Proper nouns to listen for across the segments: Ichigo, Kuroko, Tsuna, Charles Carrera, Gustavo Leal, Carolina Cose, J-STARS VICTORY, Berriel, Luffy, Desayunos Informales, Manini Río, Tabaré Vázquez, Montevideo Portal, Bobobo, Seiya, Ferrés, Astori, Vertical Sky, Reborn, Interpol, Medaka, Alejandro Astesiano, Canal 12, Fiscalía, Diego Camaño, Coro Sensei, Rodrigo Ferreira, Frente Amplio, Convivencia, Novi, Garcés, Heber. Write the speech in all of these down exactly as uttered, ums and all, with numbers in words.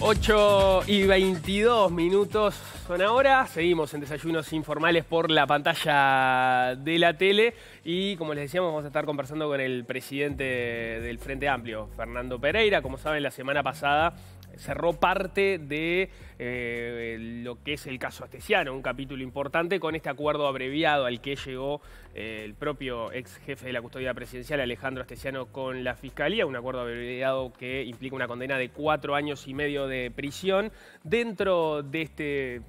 ocho y veintidós minutos son ahora. Seguimos en Desayunos Informales por la pantalla de la tele. Y como les decíamos, vamos a estar conversando con el presidente del Frente Amplio, Fernando Pereira. Como saben, la semana pasada cerró parte de eh, lo que es el caso Astesiano, un capítulo importante con este acuerdo abreviado al que llegó eh, el propio ex jefe de la custodia presidencial, Alejandro Astesiano, con la Fiscalía, un acuerdo abreviado que implica una condena de cuatro años y medio de prisión. Dentro de este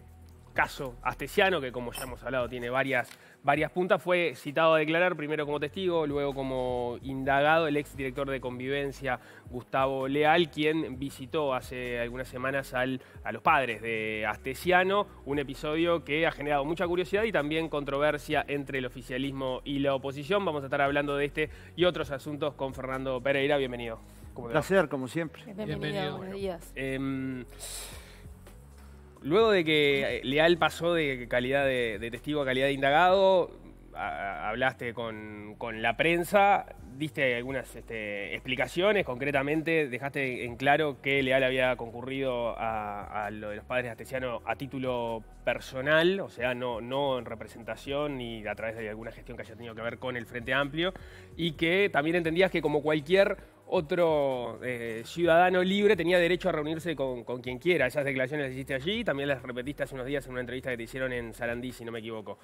caso Astesiano, que como ya hemos hablado tiene varias, varias puntas, fue citado a declarar primero como testigo, luego como indagado el exdirector de Convivencia, Gustavo Leal, quien visitó hace algunas semanas al, a los padres de Astesiano, un episodio que ha generado mucha curiosidad y también controversia entre el oficialismo y la oposición. Vamos a estar hablando de este y otros asuntos con Fernando Pereira. Bienvenido. Un placer, como siempre. Bienvenido, Bienvenido. Buenos días. Eh, Luego de que Leal pasó de calidad de, de testigo a calidad de indagado, a, hablaste con, con la prensa, diste algunas este, explicaciones, concretamente dejaste en claro que Leal había concurrido a, a lo de los padres de Astesiano a título personal, o sea, no, no en representación ni a través de alguna gestión que haya tenido que ver con el Frente Amplio, y que también entendías que como cualquier otro eh, ciudadano libre tenía derecho a reunirse con, con quien quiera. Esas declaraciones las hiciste allí, también las repetiste hace unos días en una entrevista que te hicieron en Sarandí, si no me equivoco.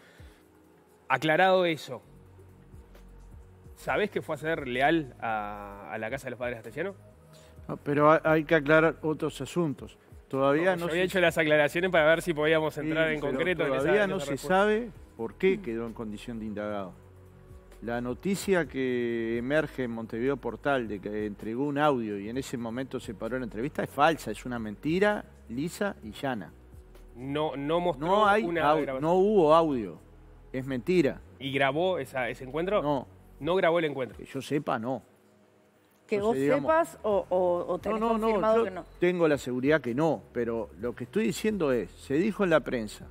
Aclarado eso, ¿sabés que fue a ser Leal a, a la casa de los padres de Astesiano? No, pero hay que aclarar otros asuntos. Todavía no, no yo había se... hecho las aclaraciones para ver si podíamos entrar sí, en concreto. Todavía en esa, no en esa se respuesta. Sabe por qué quedó en condición de indagado. La noticia que emerge en Montevideo Portal de que entregó un audio y en ese momento se paró la entrevista es falsa, es una mentira lisa y llana. No, no mostró no hay una grabación. No hubo audio, es mentira. ¿Y grabó esa, ese encuentro? No. ¿No grabó el encuentro? Que yo sepa, no. ¿Que Entonces, vos digamos, sepas o, o, o tenés no, no, confirmado no, que no? Tengo la seguridad que no, pero lo que estoy diciendo es, se dijo en la prensa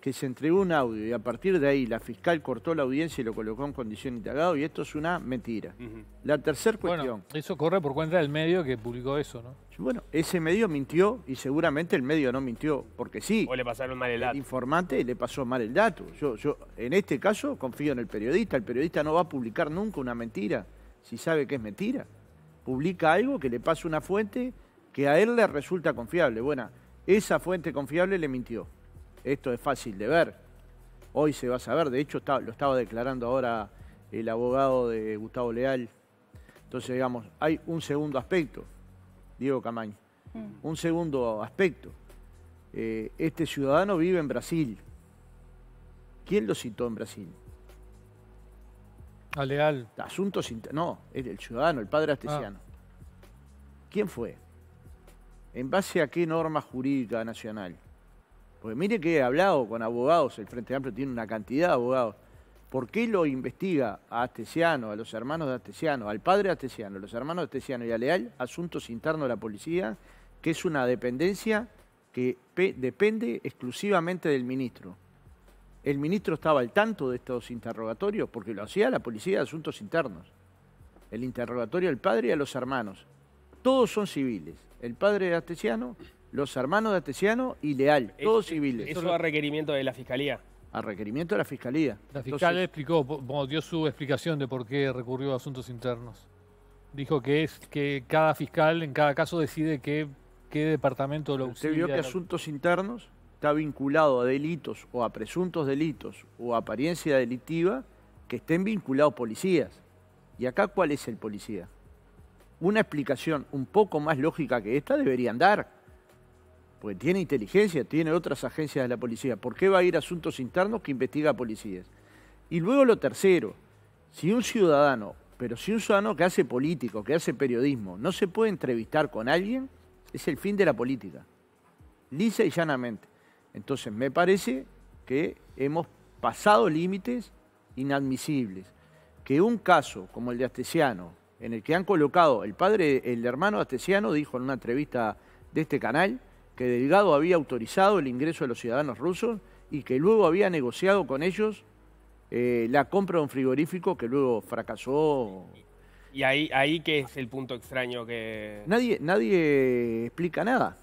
que se entregó un audio y a partir de ahí la fiscal cortó la audiencia y lo colocó en condición de indagado y esto es una mentira. Uh-huh. La tercera cuestión... Bueno, eso corre por cuenta del medio que publicó eso, ¿no? Bueno, ese medio mintió y seguramente el medio no mintió, porque sí. O le pasaron mal el dato. El informante le pasó mal el dato. Yo, yo en este caso confío en el periodista. El periodista no va a publicar nunca una mentira si sabe que es mentira. Publica algo que le pasa una fuente que a él le resulta confiable. Bueno, esa fuente confiable le mintió. Esto es fácil de ver, hoy se va a saber, de hecho está, lo estaba declarando ahora el abogado de Gustavo Leal. Entonces, digamos, hay un segundo aspecto, Diego Camaño, mm. un segundo aspecto. Eh, este ciudadano vive en Brasil. ¿Quién lo citó en Brasil? A Leal. Asuntos internos, no, el, el ciudadano, el padre Astesiano. Ah. ¿Quién fue? ¿En base a qué norma jurídica nacional? Porque mire que he hablado con abogados, el Frente Amplio tiene una cantidad de abogados. ¿Por qué lo investiga a Astesiano, a los hermanos de Astesiano, al padre de Astesiano, a los hermanos de Astesiano y a Leal, asuntos internos de la policía, que es una dependencia que depende exclusivamente del ministro? El ministro estaba al tanto de estos interrogatorios porque lo hacía la policía de asuntos internos. El interrogatorio al padre y a los hermanos. Todos son civiles. El padre de Astesiano, los hermanos de Astesiano y Leal, todos es, civiles. ¿Eso a requerimiento de la Fiscalía? A requerimiento de la Fiscalía. La fiscal Entonces, explicó, dio su explicación de por qué recurrió a asuntos internos. Dijo que es que cada fiscal en cada caso decide qué, qué departamento lo auxilia. Usted vio que la... asuntos internos está vinculado a delitos o a presuntos delitos o a apariencia delictiva que estén vinculados policías. ¿Y acá cuál es el policía? Una explicación un poco más lógica que esta deberían dar. Porque tiene inteligencia, tiene otras agencias de la policía. ¿Por qué va a ir a asuntos internos que investiga a policías? Y luego lo tercero, si un ciudadano, pero si un ciudadano que hace político, que hace periodismo, no se puede entrevistar con alguien, es el fin de la política, lisa y llanamente. Entonces me parece que hemos pasado límites inadmisibles. Que un caso como el de Astesiano, en el que han colocado, el padre, el hermano de Astesiano dijo en una entrevista de este canal, que Delgado había autorizado el ingreso de los ciudadanos rusos y que luego había negociado con ellos eh, la compra de un frigorífico que luego fracasó. Y ahí, ahí que es el punto extraño que... Nadie, nadie explica nada.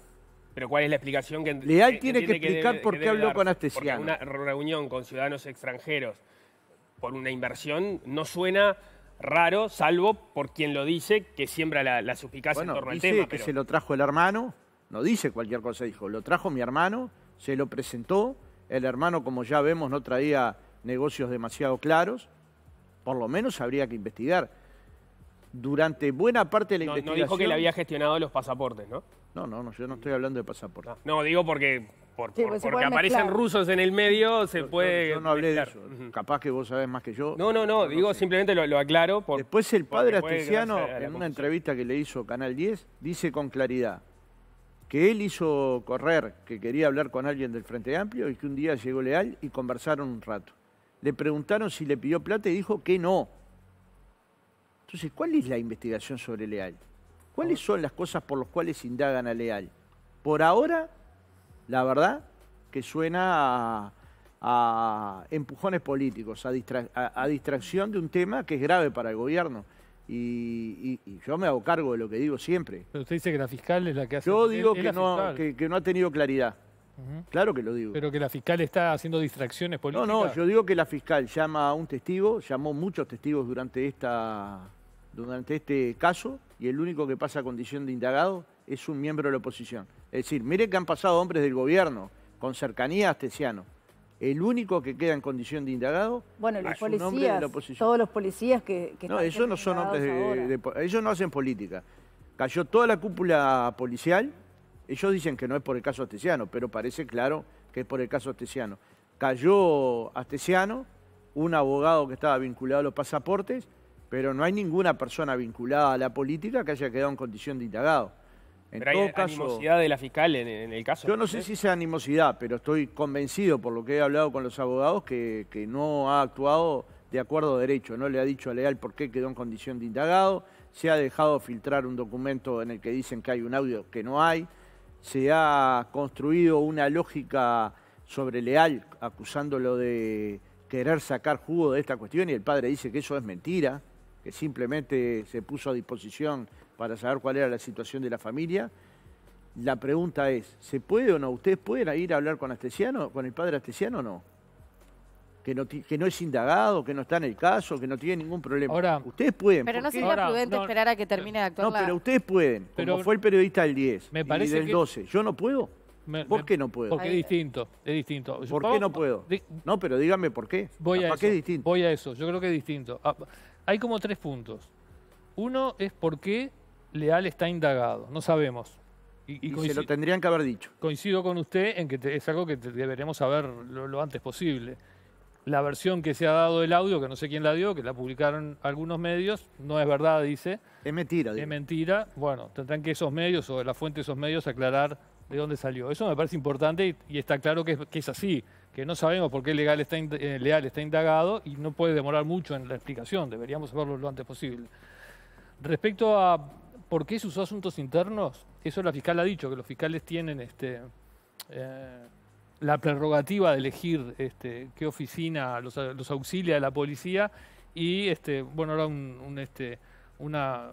Pero ¿cuál es la explicación que... Leal que, tiene que explicar que debe, por qué habló con Astesiano. Porque una reunión con ciudadanos extranjeros por una inversión no suena raro, salvo por quien lo dice, que siembra la, la suspicacia bueno, en torno al tema. Dice que pero... se lo trajo el hermano, no dice cualquier cosa, dijo, lo trajo mi hermano, se lo presentó, el hermano, como ya vemos, no traía negocios demasiado claros, por lo menos habría que investigar. Durante buena parte de la no, investigación... No dijo que le había gestionado los pasaportes, ¿no? No, no, no yo no estoy hablando de pasaportes. No, no digo porque, por, sí, por, pues porque aparecen mezclar. rusos en el medio, se yo, puede... Yo, yo no hablé mezclar. de eso, uh-huh. capaz que vos sabés más que yo. No, no, no, no digo no sé. simplemente lo, lo aclaro. Por, Después el padre Astesiano, en una entrevista que le hizo Canal diez, dice con claridad que él hizo correr, que quería hablar con alguien del Frente Amplio y que un día llegó Leal y conversaron un rato. Le preguntaron si le pidió plata y dijo que no. Entonces, ¿cuál es la investigación sobre Leal? ¿Cuáles son las cosas por las cuales indagan a Leal? Por ahora, la verdad, que suena a, a empujones políticos, a, distra a, a distracción de un tema que es grave para el gobierno. Y, y, y yo me hago cargo de lo que digo siempre. Pero usted dice que la fiscal es la que hace... Yo digo que no, que, que no ha tenido claridad. Uh-huh. Claro que lo digo. Pero que la fiscal está haciendo distracciones políticas. No, no, yo digo que la fiscal llama a un testigo, llamó muchos testigos durante esta... durante este caso, y el único que pasa a condición de indagado es un miembro de la oposición. Es decir, mire que han pasado hombres del gobierno con cercanía a Astesiano. El único que queda en condición de indagado bueno, los es policías, un hombre de la oposición. Todos los policías que, que no, ellos no son hombres de, de, de... Ellos no hacen política. Cayó toda la cúpula policial. Ellos dicen que no es por el caso Astesiano, pero parece claro que es por el caso Astesiano. Cayó Astesiano, un abogado que estaba vinculado a los pasaportes, pero no hay ninguna persona vinculada a la política que haya quedado en condición de indagado. En pero todo hay caso, animosidad de la fiscal en, en el caso. Yo no sé si sea animosidad, pero estoy convencido por lo que he hablado con los abogados que, que no ha actuado de acuerdo a derecho, no le ha dicho a Leal por qué quedó en condición de indagado, se ha dejado filtrar un documento en el que dicen que hay un audio que no hay, se ha construido una lógica sobre Leal acusándolo de querer sacar jugo de esta cuestión y el padre dice que eso es mentira, que simplemente se puso a disposición para saber cuál era la situación de la familia. La pregunta es, ¿se puede o no? ¿Ustedes pueden ir a hablar con Astesiano, con el padre Astesiano o no? Que no, que no es indagado, que no está en el caso, que no tiene ningún problema. Ahora, ustedes pueden. Pero no sería ahora, prudente no, esperar a que termine de actuar. No, la... pero ustedes pueden, pero como fue el periodista del diez me parece y del que... doce. ¿Yo no puedo? Me, ¿Por me, qué no puedo? Porque es distinto, es distinto. ¿Por qué no puedo? No, pero dígame por qué. Voy a, a eso, qué es distinto? Voy a eso, yo creo que es distinto. Ah, hay como tres puntos. Uno es por qué Leal está indagado, no sabemos. Y, y, y se lo tendrían que haber dicho. Coincido con usted en que te, es algo que te, deberemos saber lo, lo antes posible. La versión que se ha dado del audio, que no sé quién la dio, que la publicaron algunos medios, no es verdad, dice. Es mentira. Digo. Es mentira. Bueno, tendrán que esos medios o la fuente de esos medios aclarar de dónde salió. Eso me parece importante y, y está claro que es, que es así. Que no sabemos por qué Leal está, eh, Leal está indagado y no puede demorar mucho en la explicación, deberíamos saberlo lo antes posible. Respecto a por qué se usó asuntos internos, eso la fiscal ha dicho, que los fiscales tienen este, eh, la prerrogativa de elegir este, qué oficina los, los auxilia de la policía y, este, bueno, ahora un, un, este, una,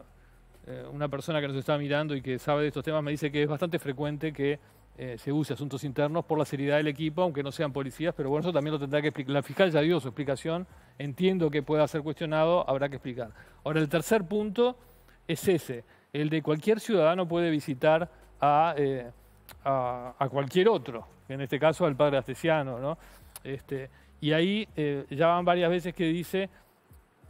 eh, una persona que nos está mirando y que sabe de estos temas me dice que es bastante frecuente que Eh, se use asuntos internos por la seriedad del equipo, aunque no sean policías, pero bueno, eso también lo tendrá que explicar. La fiscal ya dio su explicación, entiendo que pueda ser cuestionado, habrá que explicar. Ahora, el tercer punto es ese, el de cualquier ciudadano puede visitar a, eh, a, a cualquier otro, en este caso al padre Astesiano, ¿no? Este, y ahí eh, ya van varias veces que dice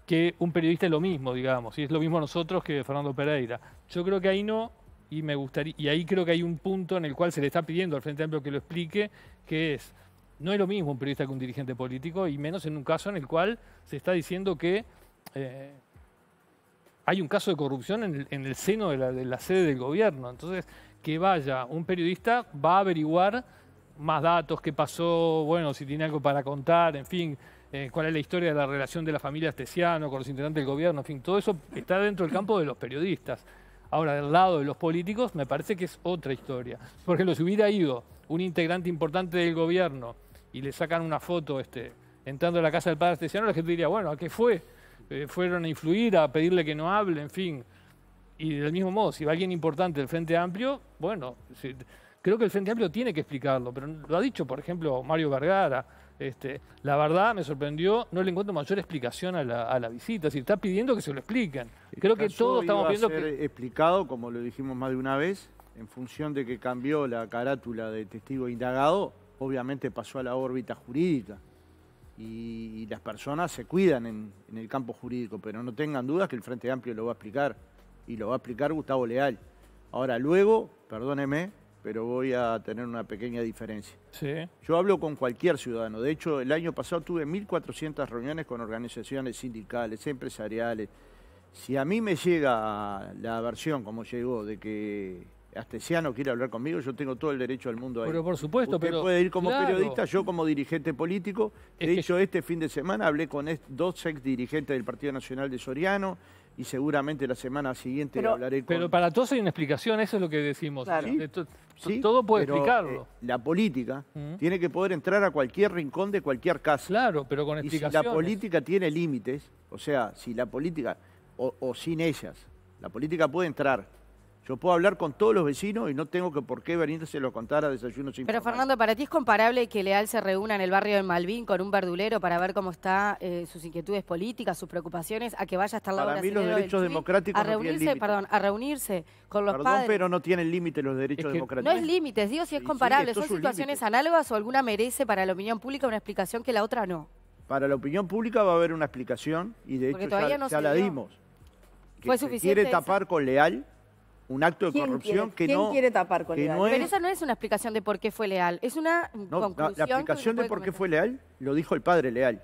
que un periodista es lo mismo, digamos, y es lo mismo nosotros que Fernando Pereira. Yo creo que ahí no... Y, me gustaría, y ahí creo que hay un punto en el cual se le está pidiendo al Frente Amplio que lo explique, que es, no es lo mismo un periodista que un dirigente político, y menos en un caso en el cual se está diciendo que eh, hay un caso de corrupción en el, en el seno de la, de la sede del gobierno. Entonces, que vaya, un periodista va a averiguar más datos, qué pasó, bueno, si tiene algo para contar, en fin, eh, cuál es la historia de la relación de la familia Astesiano con los integrantes del gobierno, en fin, todo eso está dentro del campo de los periodistas. Ahora, del lado de los políticos, me parece que es otra historia. Porque los hubiera ido un integrante importante del gobierno y le sacan una foto este, entrando a la casa del padre Astesiano, la gente diría, bueno, ¿a qué fue? eh, fueron a influir, a pedirle que no hable, en fin. Y del mismo modo, si va alguien importante del Frente Amplio, bueno, si, creo que el Frente Amplio tiene que explicarlo, pero lo ha dicho, por ejemplo, Mario Vergara. Este, la verdad me sorprendió, no le encuentro mayor explicación a la, a la visita, si está pidiendo que se lo expliquen. Creo que todos estamos viendo que... explicado, como lo dijimos más de una vez, en función de que cambió la carátula de testigo indagado, obviamente pasó a la órbita jurídica. Y, y las personas se cuidan en, en el campo jurídico, pero no tengan dudas que el Frente Amplio lo va a explicar. Y lo va a explicar Gustavo Leal. Ahora, luego, perdóneme, pero voy a tener una pequeña diferencia. Sí. Yo hablo con cualquier ciudadano. De hecho, el año pasado tuve mil cuatrocientas reuniones con organizaciones sindicales, empresariales. Si a mí me llega la versión, como llegó, de que Astesiano quiere hablar conmigo, yo tengo todo el derecho del mundo a ir. Pero por supuesto, usted pero... puede ir como claro. periodista, yo como dirigente político. De es hecho, que... este fin de semana hablé con dos ex dirigentes del Partido Nacional de Soriano, y seguramente la semana siguiente pero, hablaré con... Pero para todos hay una explicación, eso es lo que decimos. Claro. ¿Sí? Esto, sí, todo puede pero, explicarlo. Eh, la política uh-huh. tiene que poder entrar a cualquier rincón de cualquier casa. Claro, pero con explicaciones. Y si la política tiene límites, o sea, si la política, o, o sin ellas, la política puede entrar. Yo puedo hablar con todos los vecinos y no tengo que por qué venírselo a contar a Desayunos Informales. Pero Fernando, ¿para ti es comparable que Leal se reúna en el barrio de Malvin con un verdulero para ver cómo están eh, sus inquietudes políticas, sus preocupaciones, a que vaya hasta el lado brasileño del Chuy? Para mí los derechos democráticos no tienen límite. Perdón, a reunirse con los perdón, padres. Perdón, pero no tienen límite los derechos es que democráticos. No es límites, digo si es comparable. Sí, sí, ¿son situaciones límite. análogas o alguna merece para la opinión pública una explicación que la otra no? Para la opinión pública va a haber una explicación y de Porque hecho ya, no ya la dimos. Que ¿Fue suficiente quiere esa? tapar con Leal. Un acto de corrupción quiere, que ¿quién no... ¿Quién quiere tapar con Leal? No es... Pero esa no es una explicación de por qué fue Leal, es una no, conclusión... La, la explicación de por comentar. qué fue Leal lo dijo el padre Leal.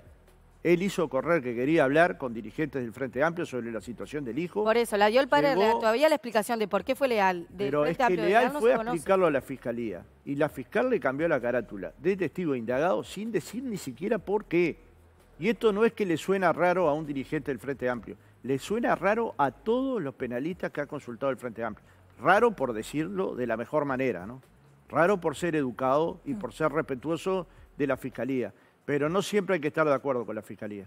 Él hizo correr que quería hablar con dirigentes del Frente Amplio sobre la situación del hijo. Por eso, la dio el padre Llegó... Leal. Todavía la explicación de por qué fue Leal. De Pero Frente es que Amplio, Leal, Leal no fue a explicarlo a la Fiscalía. Y la Fiscal le cambió la carátula de testigo indagado sin decir ni siquiera por qué. Y esto no es que le suena raro a un dirigente del Frente Amplio. Le suena raro a todos los penalistas que ha consultado el Frente Amplio. Raro por decirlo de la mejor manera, ¿no? Raro por ser educado y por ser respetuoso de la Fiscalía. Pero no siempre hay que estar de acuerdo con la Fiscalía.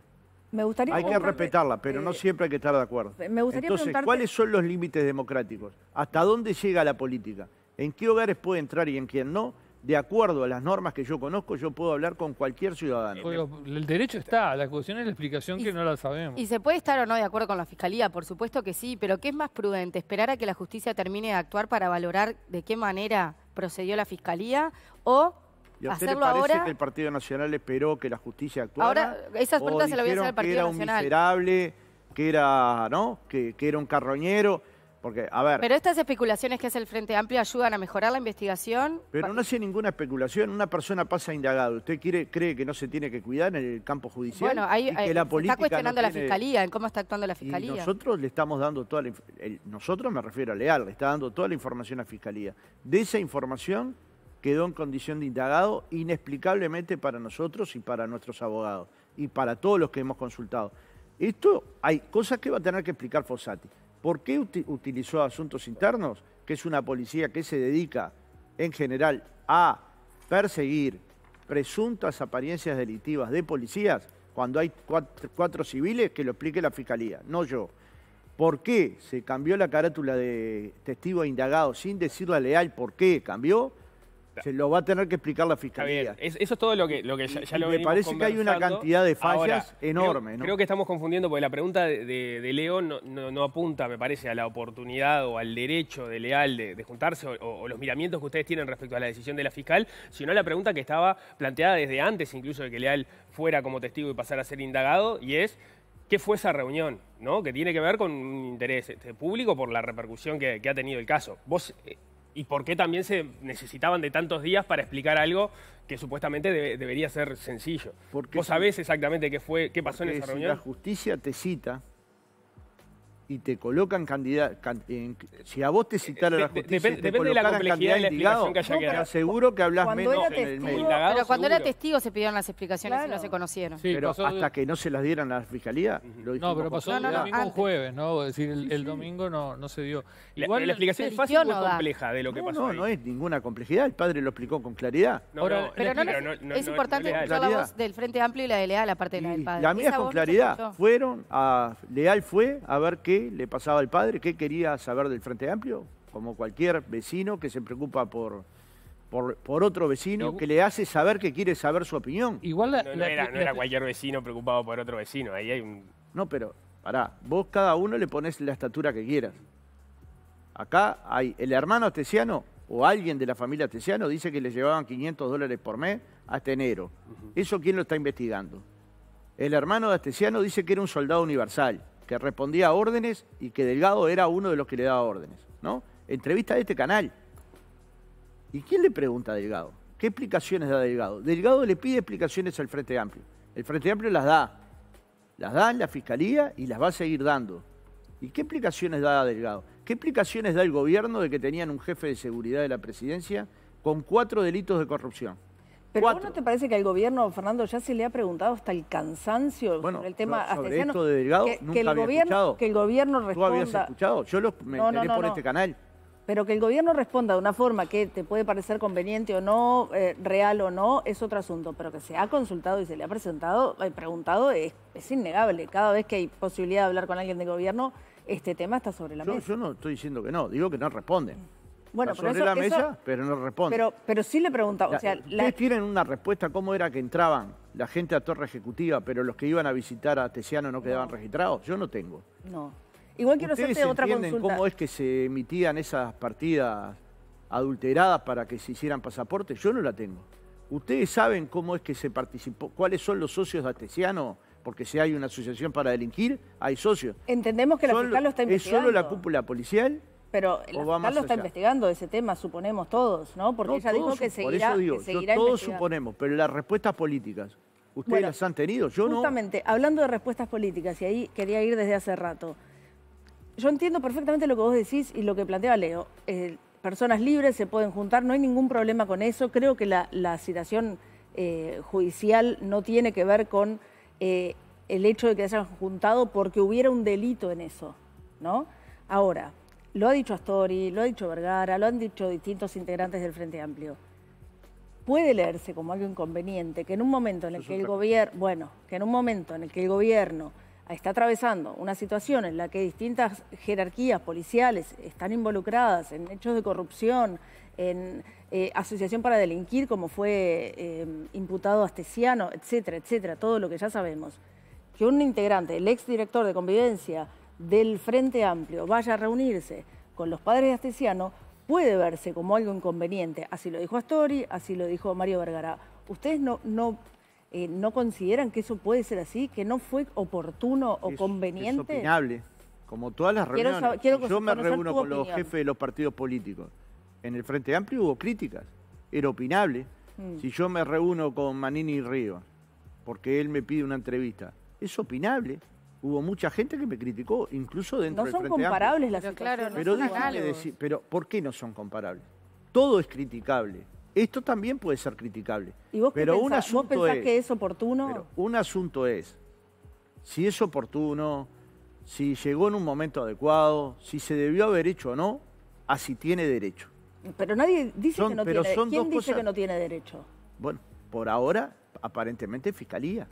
Me gustaría hay que respetarla, pero eh, no siempre hay que estar de acuerdo. Me gustaría Entonces, preguntarte... ¿cuáles son los límites democráticos? ¿Hasta dónde llega la política? ¿En qué hogares puede entrar y en quién no? De acuerdo a las normas que yo conozco, yo puedo hablar con cualquier ciudadano. El derecho está, la cuestión es la explicación y, que no la sabemos. Y se puede estar o no de acuerdo con la Fiscalía, por supuesto que sí, pero ¿qué es más prudente? ¿Esperar a que la justicia termine de actuar para valorar de qué manera procedió la Fiscalía o hacerlo ahora? ¿Y a usted le parece ahora? que el Partido Nacional esperó que la justicia actuara? Ahora, esas preguntas se las voy a hacer al Partido Nacional. que era un miserable, que era, ¿no? que, que era un carroñero... Porque, a ver, pero estas especulaciones que hace el Frente Amplio ayudan a mejorar la investigación. Pero no hace ninguna especulación, una persona pasa indagado. ¿Usted quiere, cree que no se tiene que cuidar en el campo judicial? Bueno, ahí que la se está cuestionando no la tiene... Fiscalía, en cómo está actuando la Fiscalía. Y nosotros le estamos dando toda la el, nosotros me refiero a Leal, le está dando toda la información a la Fiscalía. De esa información quedó en condición de indagado inexplicablemente para nosotros y para nuestros abogados y para todos los que hemos consultado. Esto hay cosas que va a tener que explicar Fossati. ¿Por qué utilizó Asuntos Internos? Que es una policía que se dedica, en general, a perseguir presuntas apariencias delictivas de policías cuando hay cuatro, cuatro civiles, que lo explique la Fiscalía, no yo. ¿Por qué se cambió la carátula de testigo e indagado sin decirle a Leal por qué cambió? Se lo va a tener que explicar la Fiscalía. Es, eso es todo lo que, lo que ya, ya lo venimos conversando. Me parece que hay una cantidad de fallas enorme, ¿no? Creo que estamos confundiendo, porque la pregunta de, de, de Leo no, no, no apunta, me parece, a la oportunidad o al derecho de Leal de, de juntarse o, o los miramientos que ustedes tienen respecto a la decisión de la fiscal, sino a la pregunta que estaba planteada desde antes incluso de que Leal fuera como testigo y pasara a ser indagado, y es... ¿qué fue esa reunión? ¿No? Que tiene que ver con un interés este, público por la repercusión que, que ha tenido el caso. Vos... Eh, ¿Y por qué también se necesitaban de tantos días para explicar algo que supuestamente de, debería ser sencillo? Porque Vos sabés exactamente qué fue, qué pasó en esa reunión. Si la justicia te cita, y te colocan candidato. Can, en, si a vos te citara la justicia, depende, te depende de la complejidad de la explicación que haya no, quedado. Seguro que hablás menos testigo, en el medio. Pero cuando era testigo se pidieron las explicaciones claro. y no se conocieron. Sí, pero hasta de... que no se las dieran a la fiscalía. Lo no, pero pasó no, no, el domingo no, un jueves, ¿no? Es decir, el, el domingo no, no se dio. Igual la, la explicación es fácil o no compleja de lo que no, pasó. No, ahí. no es ninguna complejidad. El padre lo explicó con claridad. No, Ahora, no, pero no, no, es importante escuchar la voz del Frente Amplio y la de Leal, la parte de la del padre. La mía es con claridad. Fueron a Leal fue a ver qué le pasaba al padre, qué quería saber del Frente Amplio, como cualquier vecino que se preocupa por, por, por otro vecino, no, que le hace saber que quiere saber su opinión. Igual la, no, no, la, era, no la, era cualquier vecino preocupado por otro vecino, ahí hay un... No, pero pará, vos cada uno le ponés la estatura que quieras. Acá hay el hermano Astesiano o alguien de la familia Astesiano dice que le llevaban quinientos dólares por mes hasta enero. Uh-huh. ¿Eso quién lo está investigando? El hermano de Astesiano dice que era un soldado universal, que respondía a órdenes y que Delgado era uno de los que le daba órdenes, ¿no? Entrevista de este canal. ¿Y quién le pregunta a Delgado? ¿Qué explicaciones da Delgado? Delgado le pide explicaciones al Frente Amplio. El Frente Amplio las da. Las da en la Fiscalía y las va a seguir dando. ¿Y qué explicaciones da Delgado? ¿Qué explicaciones da el gobierno de que tenían un jefe de seguridad de la presidencia con cuatro delitos de corrupción? ¿Pero vos no te parece que al gobierno, Fernando, ya se le ha preguasthasta el cansancio bueno, sobre el tema sobre esto de Delgado? Que, nunca que, el había gobierno, que el gobierno responda... ¿Tú habías escuchado? Yo lo, me no, enteré no, no, por no. este canal. Pero que el gobierno responda de una forma que te puede parecer conveniente o no, eh, real o no, es otro asunto. Pero que se ha consultado y se le ha presentado, eh, preguntado, es, es innegable. Cada vez que hay posibilidad de hablar con alguien del gobierno, este tema está sobre la yo, mesa. Yo no estoy diciendo que no, digo que no responden. Bueno, sobre pero eso, la mesa, eso, pero no responde. Pero, pero sí le preguntaba. O sea, Ustedes la... tienen una respuesta, ¿cómo era que entraban la gente a Torre Ejecutiva, pero los que iban a visitar a Astesiano no quedaban no. registrados? Yo no tengo. No. Igual quiero hacerte otra consulta. ¿Ustedes entienden cómo es que se emitían esas partidas adulteradas para que se hicieran pasaportes? Yo no la tengo. ¿Ustedes saben cómo es que se participó? ¿Cuáles son los socios de Astesiano? Porque si hay una asociación para delinquir, hay socios. Entendemos que la fiscal lo está investigando. ¿Es solo la cúpula policial? Pero la fiscal lo está investigando ese tema, suponemos todos, ¿no? Porque no, ella dijo que seguirá, por eso digo, que seguirá yo todos suponemos, pero las respuestas políticas, ¿ustedes bueno, las han tenido? Yo no. Justamente, hablando de respuestas políticas, y ahí quería ir desde hace rato, yo entiendo perfectamente lo que vos decís y lo que planteaba Leo. Eh, personas libres se pueden juntar, no hay ningún problema con eso. Creo que la, la citación eh, judicial no tiene que ver con eh, el hecho de que se hayan juntado porque hubiera un delito en eso, ¿no? Ahora... Lo ha dicho Astori, lo ha dicho Vergara, lo han dicho distintos integrantes del Frente Amplio. Puede leerse como algo inconveniente que en un momento en el que el gobierno, bueno, que en un momento en el que el gobierno está atravesando una situación en la que distintas jerarquías policiales están involucradas en hechos de corrupción, en eh, asociación para delinquir, como fue eh, imputado Astesiano, etcétera, etcétera, todo lo que ya sabemos, que un integrante, el exdirector de Convivencia del Frente Amplio vaya a reunirse con los padres de Astesiano, puede verse como algo inconveniente. Así lo dijo Astori, así lo dijo Mario Vergara. ¿Ustedes no, no, eh, no consideran que eso puede ser así? ¿Que no fue oportuno o es, conveniente? Es opinable, como todas las reuniones. Quiero saber, quiero Yo me reúno con opinión. los jefes de los partidos políticos. En el Frente Amplio hubo críticas, era opinable. Mm. Si yo me reúno con Manini Río, porque él me pide una entrevista, es opinable. Hubo mucha gente que me criticó, incluso dentro del Frente Amplio. No son comparables las situaciones. Pero, claro, no pero, pero ¿por qué no son comparables? Todo es criticable. Esto también puede ser criticable. ¿Y vos pero un pensás, asunto vos pensás es, que es oportuno? Pero un asunto es si es oportuno, si llegó en un momento adecuado, si se debió haber hecho o no, así tiene derecho. Pero nadie dice son, que no tiene derecho. ¿Quién dice cosas? que no tiene derecho? Bueno, por ahora, aparentemente, Fiscalía.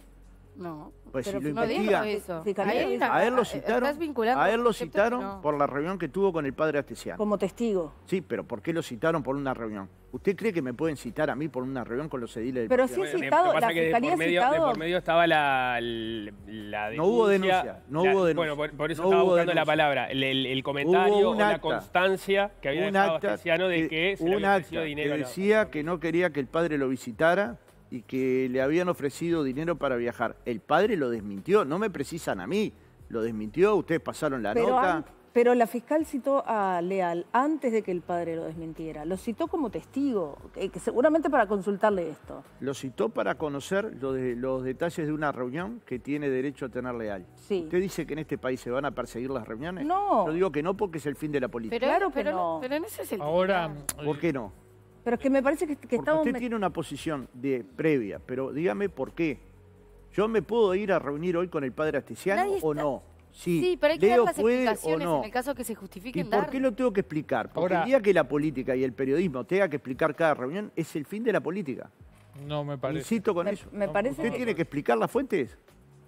No, pues pero si lo no investigan, eso. Una, a él lo citaron, a él lo citaron no. por la reunión que tuvo con el padre Astesiano. Como testigo. Sí, pero ¿por qué lo citaron por una reunión? ¿Usted cree que me pueden citar a mí por una reunión con los ediles del Pero sí si citado, la fiscalía por medio, citado... De por medio estaba la, la denuncia... No hubo denuncia, no la, hubo denuncia. Bueno, por, por eso no estaba buscando denuncia. la palabra. El, el, el comentario o acta, la constancia que había dejado Astesiano de que se le había ofrecido dinero. Un acta que decía que no quería que el padre lo visitara y que le habían ofrecido dinero para viajar. El padre lo desmintió, no me precisan a mí, lo desmintió, ustedes pasaron la pero nota. An Pero la fiscal citó a Leal antes de que el padre lo desmintiera. Lo citó como testigo, eh, que seguramente para consultarle esto. Lo citó para conocer lo de, los detalles de una reunión que tiene derecho a tener Leal. Sí. ¿Usted dice que en este país se van a perseguir las reuniones? No. Yo digo que no porque es el fin de la política. Pero, claro que pero, no. Pero en ese es el ahora, tema. ¿Por qué no? Pero es que me parece que, que estamos... Usted tiene una posición de previa, pero dígame por qué. ¿Yo me puedo ir a reunir hoy con el padre Astesiano está... o no? Sí, sí, pero hay que Leo dar las explicaciones no. en el caso que se justifiquen. ¿Y por qué lo tengo que explicar? Porque ahora, el día que la política y el periodismo tenga que explicar cada reunión, es el fin de la política. No me parece. Insisto con me, eso. Me parece ¿Usted que... tiene que explicar las fuentes?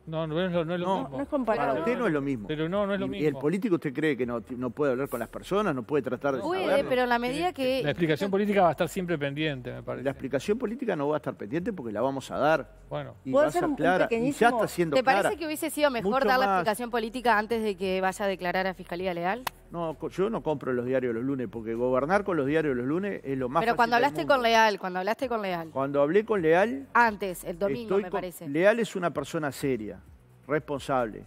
No, no es lo, no es lo no, mismo. No es comparable. Para usted no es lo mismo. Pero no, no es lo y, mismo. Y el político, ¿usted cree que no, no puede hablar con las personas, no puede tratar de Uy, saberlo? Pero en la medida que... La explicación política va a estar siempre pendiente, me parece. La explicación política no va a estar pendiente porque la vamos a dar. Bueno. Y va a ser clara. Y ya está siendo clara. ¿Te parece que hubiese sido mejor Mucho dar la más... explicación política antes de que vaya a declarar a Fiscalía Leal? No, yo no compro los diarios los lunes, porque gobernar con los diarios los lunes es lo más Pero fácil cuando hablaste del mundo. con Leal, cuando hablaste con Leal. Cuando hablé con Leal... Antes, el domingo, me parece. Con... Leal es una persona seria, responsable,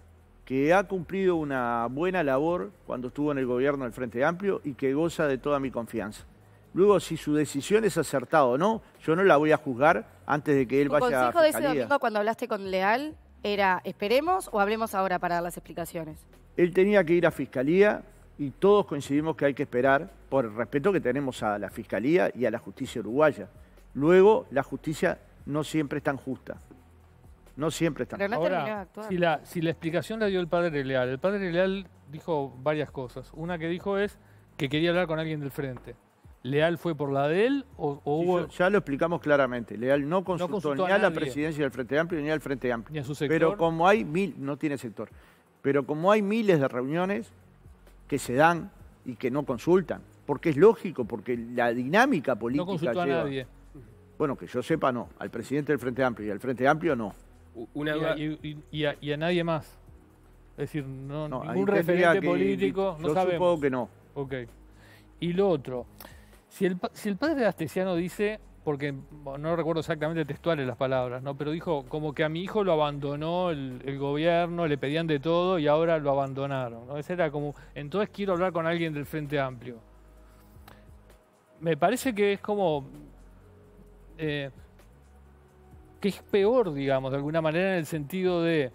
que ha cumplido una buena labor cuando estuvo en el gobierno del Frente Amplio y que goza de toda mi confianza. Luego, si su decisión es acertada o no, yo no la voy a juzgar antes de que él vaya a Fiscalía. ¿Tu consejo de ese domingo cuando hablaste con Leal era esperemos o hablemos ahora para dar las explicaciones? Él tenía que ir a Fiscalía... Y todos coincidimos que hay que esperar por el respeto que tenemos a la Fiscalía y a la justicia uruguaya. Luego, la justicia no siempre es tan justa. No siempre es tan justa. Ahora, si la, si la explicación la dio el padre Leal, el padre Leal dijo varias cosas. Una que dijo es que quería hablar con alguien del frente. ¿Leal fue por la de él o, o sí, hubo...? Ya lo explicamos claramente. Leal no consultó, no consultó ni a, a la presidencia del Frente Amplio ni al Frente Amplio. Ni a su sector. Pero como hay mil... No tiene sector. Pero como hay miles de reuniones... que se dan y que no consultan. Porque es lógico, porque la dinámica política... No consultó lleva... a nadie. Bueno, que yo sepa, no. Al presidente del Frente Amplio y al Frente Amplio, no. Una... Y, a, y, y, a, y a nadie más. Es decir, no, no ningún referente que, político, que, no yo sabemos. Yo supongo que no. Ok. Y lo otro, si el, si el padre Astesiano dice, porque no recuerdo exactamente textuales las palabras, ¿no? Pero dijo como que a mi hijo lo abandonó el, el gobierno, le pedían de todo y ahora lo abandonaron, ¿no? Ese era como, entonces quiero hablar con alguien del Frente Amplio. Me parece que es como, eh, que es peor, digamos, de alguna manera en el sentido de,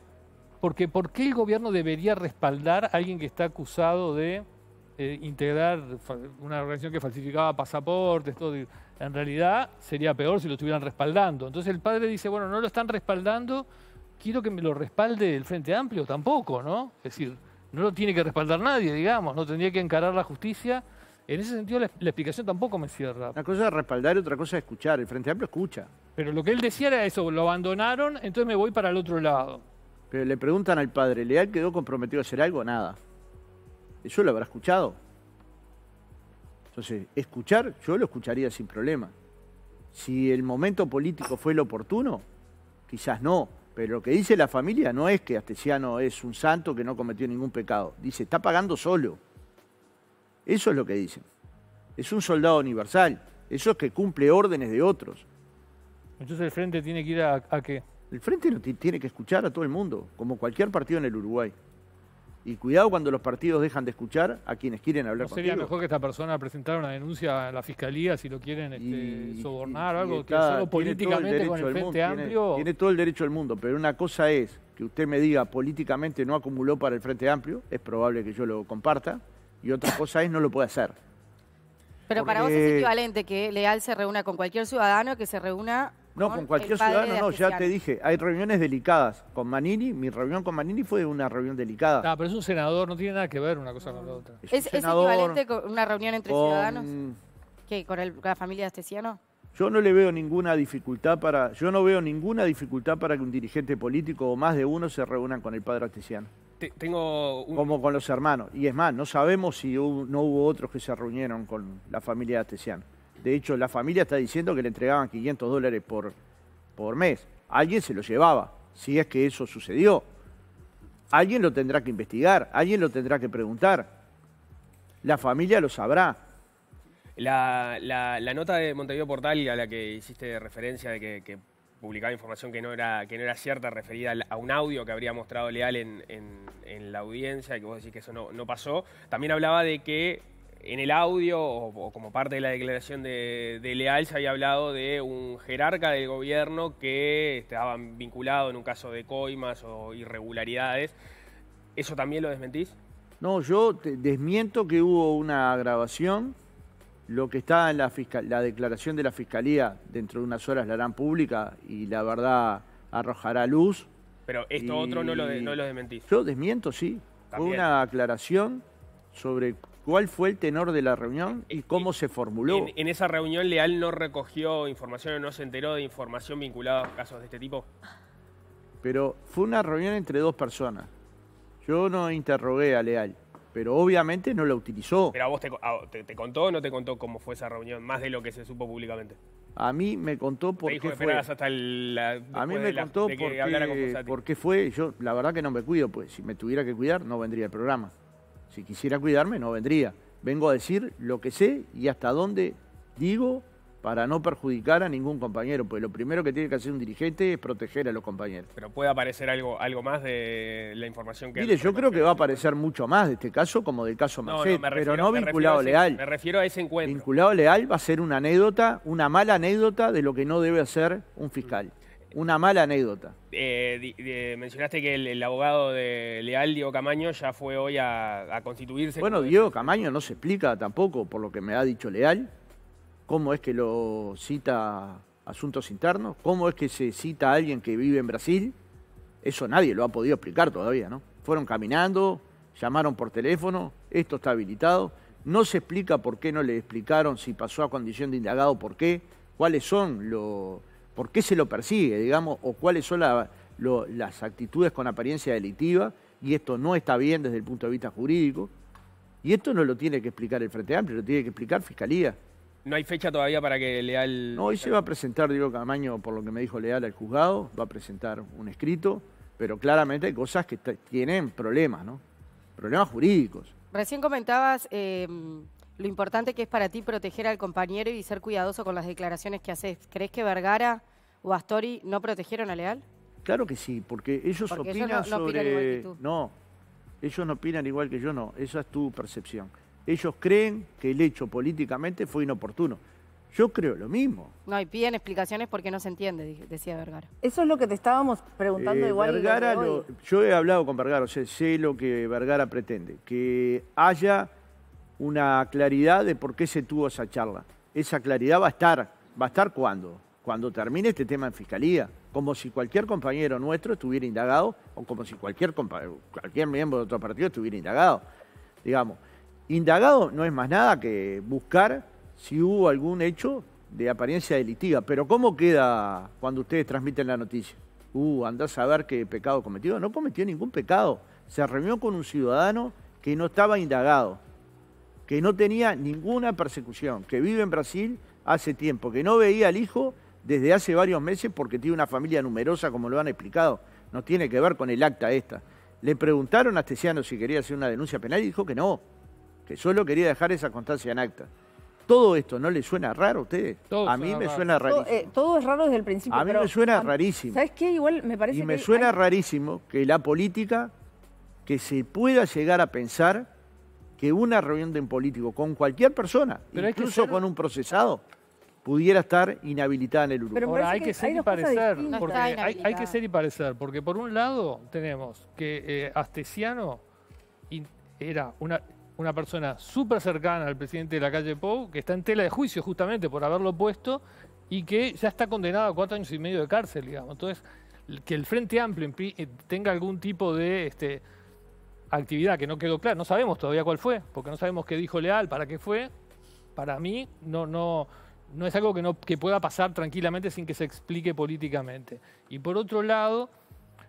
porque ¿por qué el gobierno debería respaldar a alguien que está acusado de eh, integrar una organización que falsificaba pasaportes, todo? En realidad sería peor si lo estuvieran respaldando. Entonces el padre dice, bueno, no lo están respaldando, quiero que me lo respalde el Frente Amplio tampoco, ¿no? Es decir, no lo tiene que respaldar nadie, digamos, no tendría que encarar la justicia. En ese sentido la, la explicación tampoco me cierra. Una cosa es respaldar y otra cosa es escuchar. El Frente Amplio escucha. Pero lo que él decía era eso, lo abandonaron, entonces me voy para el otro lado. Pero le preguntan al padre, ¿Leal quedó comprometido a hacer algo o nada? Eso lo habrá escuchado. Entonces, escuchar, yo lo escucharía sin problema. Si el momento político fue el oportuno, quizás no. Pero lo que dice la familia no es que Astesiano es un santo que no cometió ningún pecado. Dice, está pagando solo. Eso es lo que dicen. Es un soldado universal. Eso es que cumple órdenes de otros. Entonces, ¿el Frente tiene que ir a, a qué? El Frente no tiene que escuchar a todo el mundo, como cualquier partido en el Uruguay. Y cuidado cuando los partidos dejan de escuchar a quienes quieren hablar contigo. ¿No sería mejor que esta persona presentara una denuncia a la Fiscalía si lo quieren este, y, sobornar o algo? Está, que hacerlo políticamente con el Frente Amplio. Tiene, tiene todo el derecho del mundo, pero una cosa es que usted me diga políticamente no acumuló para el Frente Amplio, es probable que yo lo comparta, y otra cosa es no lo puede hacer. Pero porque... para vos es equivalente que Leal se reúna con cualquier ciudadano que se reúna... No, con cualquier ciudadano no, ya te dije, hay reuniones delicadas. Con Manini, mi reunión con Manini fue una reunión delicada. Ah, pero es un senador, no tiene nada que ver una cosa con la otra. ¿Es, ¿Es equivalente con una reunión entre con... ciudadanos? ¿Qué, con, el, con la familia de Astesiano? Yo no le veo ninguna dificultad para, yo no veo ninguna dificultad para que un dirigente político o más de uno se reúnan con el padre Astesiano. Te, tengo un... Como con los hermanos. Y es más, no sabemos si hubo, no hubo otros que se reunieron con la familia de Astesiano. De hecho, la familia está diciendo que le entregaban quinientos dólares por, por mes. Alguien se lo llevaba, si es que eso sucedió. Alguien lo tendrá que investigar, alguien lo tendrá que preguntar. La familia lo sabrá. La, la, la nota de Montevideo Portal a la que hiciste referencia de que, que publicaba información que no era, que no era cierta, referida a un audio que habría mostrado Leal en, en, en la audiencia, y que vos decís que eso no, no pasó. También hablaba de que en el audio, o, o como parte de la declaración de, de Leal, se había hablado de un jerarca del gobierno que estaban vinculado en un caso de coimas o irregularidades. ¿Eso también lo desmentís? No, yo te desmiento que hubo una grabación. Lo que está en la, fiscal, la declaración de la Fiscalía, dentro de unas horas la harán pública y la verdad arrojará luz. Pero esto y... otro no lo, de, no lo desmentís. Yo desmiento, sí. También. Fue una aclaración sobre cuál fue el tenor de la reunión y cómo y, se formuló. En, ¿En esa reunión Leal no recogió información o no se enteró de información vinculada a casos de este tipo? Pero fue una reunión entre dos personas. Yo no interrogué a Leal, pero obviamente no la utilizó. ¿Pero a vos te, a, te, te contó o no te contó cómo fue esa reunión, más de lo que se supo públicamente? A mí me contó por te qué fue. Hasta el, la, a mí me contó la, porque, por qué fue. Yo la verdad que no me cuido, pues si me tuviera que cuidar no vendría el programa. Si quisiera cuidarme no vendría. Vengo a decir lo que sé y hasta dónde digo para no perjudicar a ningún compañero, pues lo primero que tiene que hacer un dirigente es proteger a los compañeros. Pero puede aparecer algo, algo más de la información que... Mire, yo creo que va a aparecer mucho más de este caso, como del caso Merced, no, no, pero no vinculado a Leal. Me refiero a ese encuentro. Vinculado a Leal va a ser una anécdota, una mala anécdota de lo que no debe hacer un fiscal. Una mala anécdota. Eh, di, di, mencionaste que el, el abogado de Leal, Diego Camaño, ya fue hoy a, a constituirse... Bueno, Diego Camaño no se explica tampoco por lo que me ha dicho Leal. ¿Cómo es que lo cita Asuntos Internos? ¿Cómo es que se cita a alguien que vive en Brasil? Eso nadie lo ha podido explicar todavía, ¿no? Fueron caminando, llamaron por teléfono, esto está habilitado. No se explica por qué no le explicaron si pasó a condición de indagado, por qué, cuáles son, lo, por qué se lo persigue, digamos, o cuáles son la, lo, las actitudes con apariencia delictiva, y esto no está bien desde el punto de vista jurídico. Y esto no lo tiene que explicar el Frente Amplio, lo tiene que explicar Fiscalía. ¿No hay fecha todavía para que Leal...? No, hoy se va a presentar, Diego Camaño, por lo que me dijo Leal, al juzgado, va a presentar un escrito, pero claramente hay cosas que tienen problemas, ¿no? Problemas jurídicos. Recién comentabas eh, lo importante que es para ti proteger al compañero y ser cuidadoso con las declaraciones que haces. ¿Crees que Vergara o Astori no protegieron a Leal? Claro que sí, porque ellos porque opinan ellos no, no sobre... Opinan igual que tú. No, ellos no opinan igual que yo, no. Esa es tu percepción. Ellos creen que el hecho políticamente fue inoportuno. Yo creo lo mismo. No, y piden explicaciones porque no se entiende, decía Vergara. Eso es lo que te estábamos preguntando eh, igual. Vergara, lo, yo he hablado con Vergara, o sea, sé lo que Vergara pretende. Que haya una claridad de por qué se tuvo esa charla. Esa claridad va a estar. ¿Va a estar cuándo? Cuando termine este tema en Fiscalía. Como si cualquier compañero nuestro estuviera indagado o como si cualquier, cualquier miembro de otro partido estuviera indagado. Digamos... Indagado no es más nada que buscar si hubo algún hecho de apariencia delictiva. Pero ¿cómo queda cuando ustedes transmiten la noticia? Uh, andás a ver qué pecado cometió. No cometió ningún pecado. Se reunió con un ciudadano que no estaba indagado, que no tenía ninguna persecución, que vive en Brasil hace tiempo, que no veía al hijo desde hace varios meses porque tiene una familia numerosa, como lo han explicado. No tiene que ver con el acta esta. Le preguntaron a Astesiano si quería hacer una denuncia penal y dijo que no. Que solo quería dejar esa constancia en acta. ¿Todo esto no le suena raro a ustedes? Todo a mí me raro. suena rarísimo. Todo, eh, todo es raro desde el principio. A mí pero, me suena mí, rarísimo. ¿Sabes qué? Igual me parece y que... Y me suena hay... rarísimo que la política, que se pueda llegar a pensar que una reunión de un político con cualquier persona, pero incluso ser... con un procesado, pudiera estar inhabilitada en el Uruguay. Pero ahora, hay que, que ser hay y parecer. Porque no hay, hay que ser y parecer. Porque por un lado tenemos que eh, Astesiano era una... una persona súper cercana al presidente Lacalle Pou, que está en tela de juicio justamente por haberlo puesto y que ya está condenado a cuatro años y medio de cárcel, digamos. Entonces, que el Frente Amplio tenga algún tipo de este, actividad que no quedó clara, no sabemos todavía cuál fue, porque no sabemos qué dijo Leal, para qué fue, para mí no, no, no es algo que, no, que pueda pasar tranquilamente sin que se explique políticamente. Y por otro lado...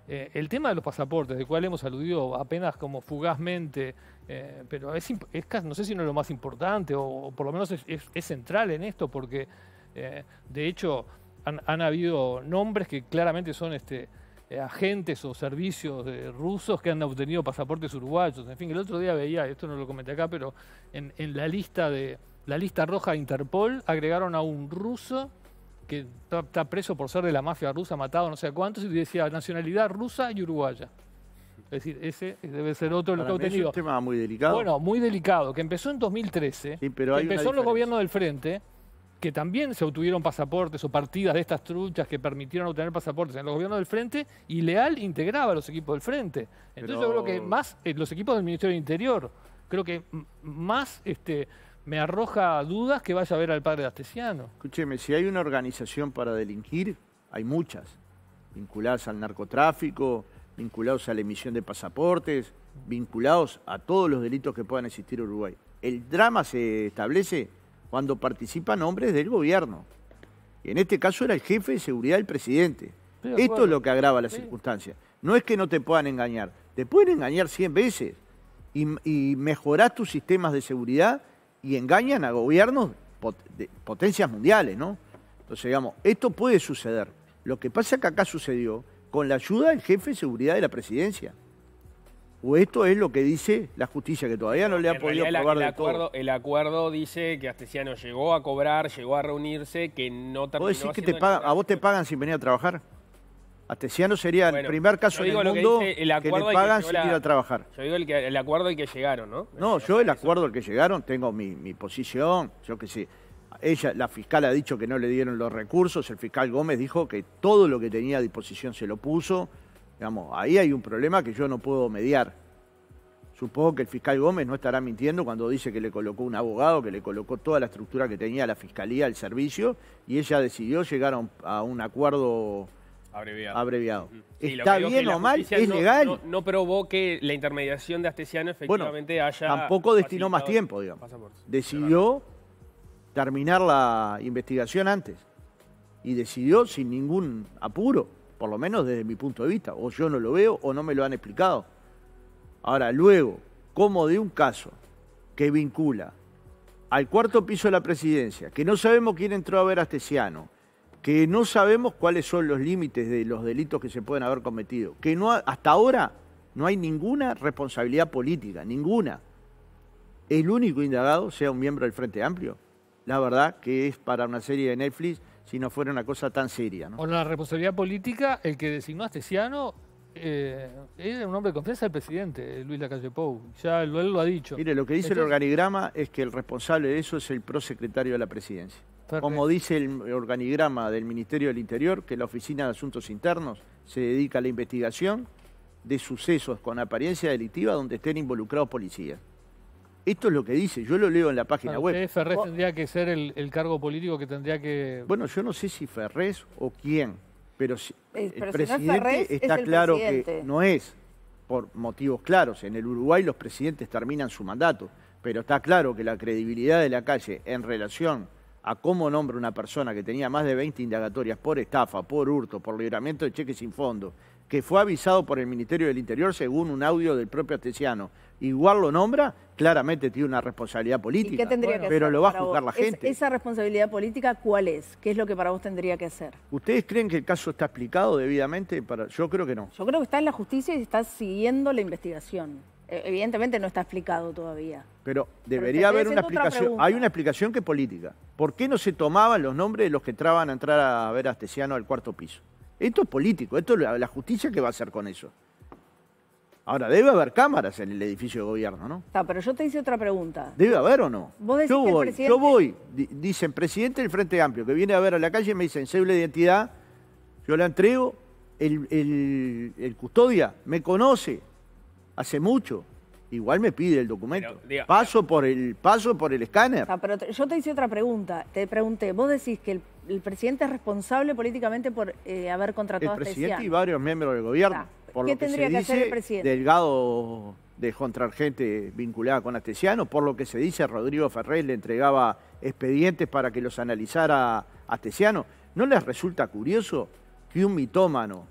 Eh, el tema de los pasaportes, del cual hemos aludido apenas como fugazmente, eh, pero es, es casi, no sé si no es lo más importante, o, o por lo menos es, es, es central en esto, porque eh, de hecho han, han habido nombres que claramente son este, eh, agentes o servicios eh, rusos que han obtenido pasaportes uruguayos. En fin, el otro día veía, esto no lo comenté acá, pero en, en la lista de la lista roja de Interpol agregaron a un ruso que está, está preso por ser de la mafia rusa, matado no sé cuántos, y decía nacionalidad rusa y uruguaya. Es decir, ese debe ser otro lo que ha tenido. Es un tema muy delicado. Bueno, muy delicado, que empezó en dos mil trece, sí, pero empezó en los gobiernos del Frente, que también se obtuvieron pasaportes o partidas de estas truchas que permitieron obtener pasaportes en los gobiernos del Frente, y Leal integraba a los equipos del Frente. Entonces pero... yo creo que más eh, los equipos del Ministerio del Interior, creo que más este, me arroja dudas que vaya a ver al padre de Astesiano. Escúcheme, si hay una organización para delinquir, hay muchas, vinculadas al narcotráfico, vinculados a la emisión de pasaportes, vinculados a todos los delitos que puedan existir en Uruguay. El drama se establece cuando participan hombres del gobierno. Y en este caso era el jefe de seguridad del presidente. Pero, Esto bueno, es lo que agrava las sí. circunstancias. No es que no te puedan engañar, te pueden engañar cien veces y, y mejorás tus sistemas de seguridad y engañan a gobiernos pot, de potencias mundiales, ¿no? Entonces, digamos, esto puede suceder. Lo que pasa es que acá sucedió con la ayuda del jefe de seguridad de la presidencia. O esto es lo que dice la justicia, que todavía no le ha podido probar de todo. El acuerdo dice que Astesiano llegó a cobrar, llegó a reunirse, que no terminó. ¿Vos decís que te pagan, a vos te pagan sin venir a trabajar? Astesiano sería bueno, el primer caso del mundo que, el que le pagan que sin la, ir a trabajar. Yo digo el, que, el acuerdo al que llegaron, ¿no? No, yo el acuerdo al que llegaron, tengo mi, mi posición, yo qué sé. Ella, la fiscal ha dicho que no le dieron los recursos, el fiscal Gómez dijo que todo lo que tenía a disposición se lo puso. Digamos, ahí hay un problema que yo no puedo mediar. Supongo que el fiscal Gómez no estará mintiendo cuando dice que le colocó un abogado, que le colocó toda la estructura que tenía la fiscalía, el servicio, y ella decidió llegar a un, a un acuerdo abreviado. abreviado. Sí, ¿Está bien o mal? ¿Es no, legal? No, no probó que la intermediación de Astesiano efectivamente bueno, haya... Tampoco destinó más tiempo, digamos. Pasaporte. Decidió... terminar la investigación antes y decidió sin ningún apuro, por lo menos desde mi punto de vista, o yo no lo veo o no me lo han explicado. Ahora, luego, como de un caso que vincula al cuarto piso de la presidencia, que no sabemos quién entró a ver a Astesiano, que no sabemos cuáles son los límites de los delitos que se pueden haber cometido, que no ha, hasta ahora no hay ninguna responsabilidad política, ninguna. El único indagado sea un miembro del Frente Amplio. La verdad que es para una serie de Netflix si no fuera una cosa tan seria, ¿no? Con la responsabilidad política, el que designó a Astesiano eh, era un hombre de confianza del presidente, Luis Lacalle Pou. Ya él lo ha dicho. Mire, lo que dice Entonces, el organigrama es que el responsable de eso es el prosecretario de la presidencia. Ferrés. Como dice el organigrama del Ministerio del Interior, que la Oficina de Asuntos Internos se dedica a la investigación de sucesos con apariencia delictiva donde estén involucrados policías. Esto es lo que dice, yo lo leo en la página bueno, web. Ferrés tendría que ser el, el cargo político que tendría que... Bueno, yo no sé si Ferrés o quién, pero, si, eh, pero el si presidente no es está es el claro presidente. Que no es, por motivos claros. En el Uruguay los presidentes terminan su mandato, pero está claro que la credibilidad de Lacalle en relación a cómo nombra una persona que tenía más de veinte indagatorias por estafa, por hurto, por libramiento de cheques sin fondo, que fue avisado por el Ministerio del Interior según un audio del propio Astesiano, igual lo nombra, claramente tiene una responsabilidad política. ¿Y qué tendría que pero hacer lo va a juzgar vos? La gente. ¿Es, ¿Esa responsabilidad política cuál es? ¿Qué es lo que para vos tendría que hacer? ¿Ustedes creen que el caso está explicado debidamente? Para... Yo creo que no. Yo creo que está en la justicia y está siguiendo la investigación. Evidentemente no está explicado todavía. Pero debería pero haber una explicación. Hay una explicación que es política. ¿Por qué no se tomaban los nombres de los que traban a entrar a ver a Astesiano al cuarto piso? Esto es político, esto es la, la justicia que va a hacer con eso. Ahora, debe haber cámaras en el edificio de gobierno, ¿no? Está, pero yo te hice otra pregunta. ¿Debe haber o no? ¿Vos decís yo, que voy, el presidente... yo voy, dicen, presidente del Frente Amplio, que viene a ver a Lacalle y me dicen, cédula de identidad, yo la entrego, el, el, el custodia me conoce hace mucho. Igual me pide el documento. Pero, diga, paso, por el, paso por el escáner. O sea, pero te, yo te hice otra pregunta. Te pregunté, vos decís que el, el presidente es responsable políticamente por eh, haber contratado a Astesiano. El presidente y varios miembros del gobierno. Está. Por ¿Qué lo que tendría se que dice, hacer el presidente? Delgado dejó entrar gente vinculada con Astesiano. Por lo que se dice, Rodrigo Ferreira le entregaba expedientes para que los analizara Astesiano. ¿No les resulta curioso que un mitómano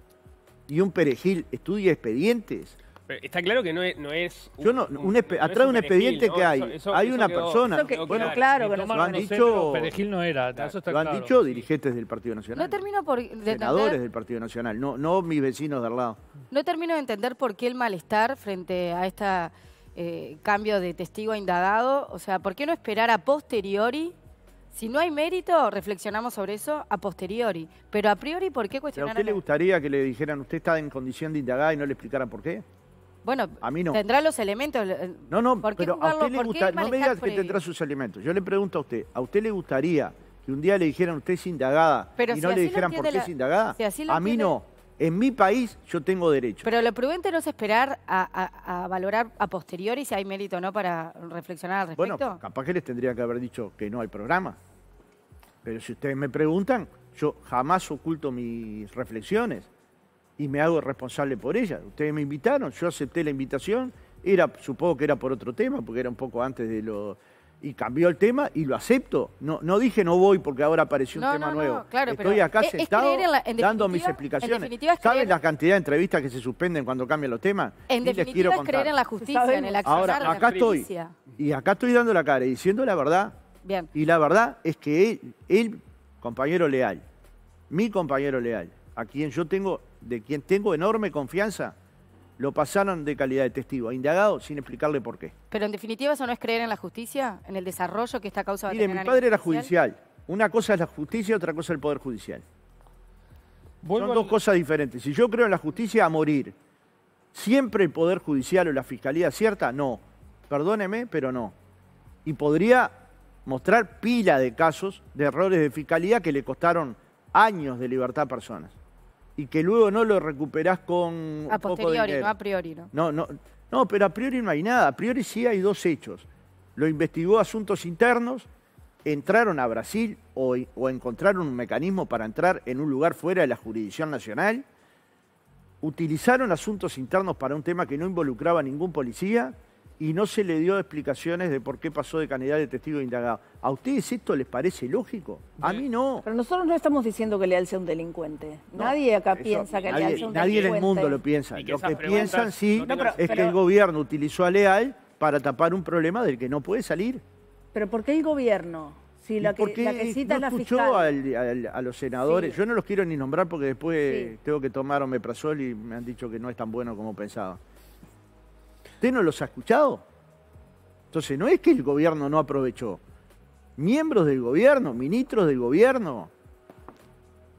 y un perejil estudie expedientes? Pero está claro que no es... No es un, Yo no, un, un, atrás de no un expediente no, que hay, eso, eso, hay eso una quedó, persona... Que, bueno, claro, que lo han dicho... Perejil no era, eso está lo han claro. dicho dirigentes del Partido Nacional. No termino por... De senadores entender, del Partido Nacional, no, no mis vecinos de al lado. No termino de entender por qué el malestar frente a este eh, cambio de testigo a indagado. O sea, ¿por qué no esperar a posteriori Si no hay mérito, reflexionamos sobre eso a posteriori. Pero a priori, ¿por qué cuestionar? ¿A usted le gustaría que le dijeran, usted está en condición de indagar y no le explicaran por qué? Bueno, a mí no. Tendrá los elementos. No, no, ¿por qué pero jugarlo? A usted le gustaría, no me digas que tendrá sus elementos. Yo le pregunto a usted, ¿a usted le gustaría que un día le dijeran usted es indagada pero y si no le dijeran por qué la... es indagada? Si así lo a mí tiene... no. En mi país yo tengo derecho. Pero lo prudente no es esperar a, a, a valorar a posteriori si hay mérito o no para reflexionar al respecto. Bueno, capaz que les tendría que haber dicho que no hay programa. Pero si ustedes me preguntan, yo jamás oculto mis reflexiones y me hago responsable por ellas. Ustedes me invitaron, yo acepté la invitación, era, supongo que era por otro tema, porque era un poco antes de lo... Y cambió el tema y lo acepto. No, no dije no voy porque ahora apareció un no, tema no, nuevo. No, claro, estoy acá es, sentado es en la, en dando mis explicaciones. ¿Saben la cantidad de entrevistas que se suspenden cuando cambian los temas? En definitiva les quiero es contar. Creer en la justicia, en el ahora, acá en la estoy, y acá estoy dando la cara y diciendo la verdad. Bien. Y la verdad es que él, él, compañero Leal, mi compañero Leal, a quien yo tengo, de quien tengo enorme confianza, lo pasaron de calidad de testigo a indagado sin explicarle por qué. Pero en definitiva eso no es creer en la justicia, en el desarrollo que esta causa va a tener. Mire, mi padre era judicial. Una cosa es la justicia, otra cosa es el Poder Judicial. Vuelvo Son al... dos cosas diferentes. Si yo creo en la justicia, a morir. ¿Siempre el Poder Judicial o la Fiscalía cierta? No. Perdóneme, pero no. Y podría mostrar pila de casos de errores de Fiscalía que le costaron años de libertad a personas. Y que luego no lo recuperás con... A posteriori, no a priori, ¿no? No, no, no, pero a priori no hay nada. A priori sí hay dos hechos. Lo investigó Asuntos Internos, entraron a Brasil o, o encontraron un mecanismo para entrar en un lugar fuera de la jurisdicción nacional. Utilizaron Asuntos Internos para un tema que no involucraba a ningún policía y no se le dio explicaciones de por qué pasó de calidad de testigo a indagado. ¿A ustedes esto les parece lógico? A mí no. Pero nosotros no estamos diciendo que Leal sea un delincuente. No, nadie acá eso, piensa que nadie, Leal sea un nadie delincuente. Nadie en el mundo lo piensa. Lo que piensan sí no, pero, es pero, que el gobierno utilizó a Leal para tapar un problema del que no puede salir. ¿Pero por qué el gobierno? Si la que, la que cita no la escuchó al, al, a los senadores. Sí. Yo no los quiero ni nombrar porque después sí. tengo que tomar omeprazol y me han dicho que no es tan bueno como pensaba. ¿Usted no los ha escuchado? Entonces, no es que el gobierno no aprovechó. Miembros del gobierno, ministros del gobierno.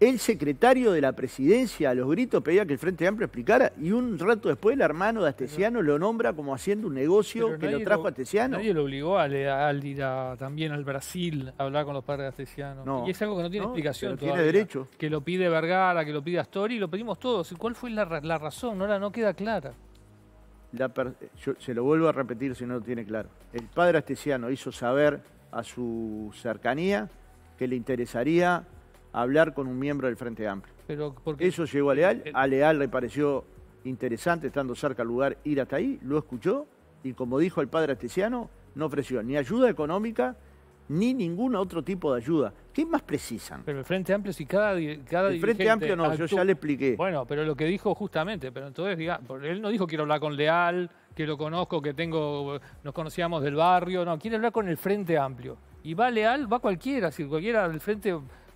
El secretario de la presidencia a los gritos pedía que el Frente Amplio explicara y un rato después el hermano de Astesiano lo nombra como haciendo un negocio que lo trajo a Astesiano. Nadie lo obligó a Leal ir a, también al Brasil a hablar con los padres de Astesiano. No, y es algo que no tiene no, explicación todavía. Tiene derecho. Que lo pide Vergara, que lo pide Astori, lo pedimos todos. ¿Y cuál fue la, la razón? Ahora no queda clara. La per... Yo se lo vuelvo a repetir si no lo tiene claro. El padre Astesiano hizo saber a su cercanía que le interesaría hablar con un miembro del Frente Amplio. Pero porque... Eso llegó a Leal. A Leal le pareció interesante, estando cerca al lugar, ir hasta ahí. Lo escuchó y, como dijo el padre Astesiano, no ofreció ni ayuda económica ni ningún otro tipo de ayuda. ¿Qué más precisan? Pero el Frente Amplio, si cada, cada el Frente Amplio no, actúa. Yo ya le expliqué. Bueno, pero lo que dijo justamente, pero entonces, diga, él no dijo quiero hablar con Leal, que lo conozco, que tengo, nos conocíamos del barrio, no, quiere hablar con el Frente Amplio. Y va Leal, va cualquiera, si cualquiera del Frente